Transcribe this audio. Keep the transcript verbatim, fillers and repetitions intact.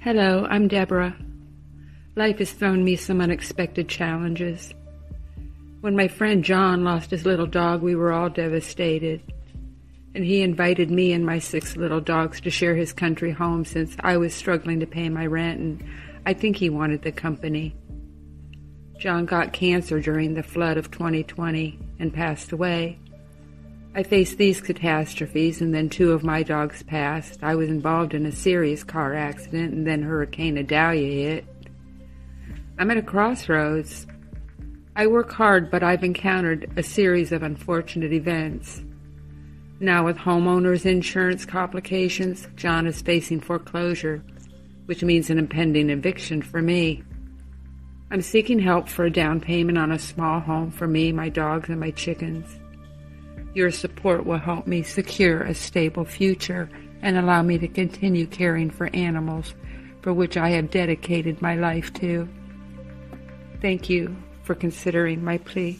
Hello, I'm Deborah. Life has thrown me some unexpected challenges. When my friend John lost his little dog, we were all devastated, and he invited me and my six little dogs to share his country home since I was struggling to pay my rent, and I think he wanted the company. John got cancer during the flood of twenty twenty and passed away. I faced these catastrophes, and then two of my dogs passed. I was involved in a serious car accident, and then Hurricane Adalia hit. I'm at a crossroads. I work hard, but I've encountered a series of unfortunate events. Now with homeowners insurance complications, John is facing foreclosure, which means an impending eviction for me. I'm seeking help for a down payment on a small home for me, my dogs, and my chickens. Your support will help me secure a stable future and allow me to continue caring for animals, for which I have dedicated my life to. Thank you for considering my plea.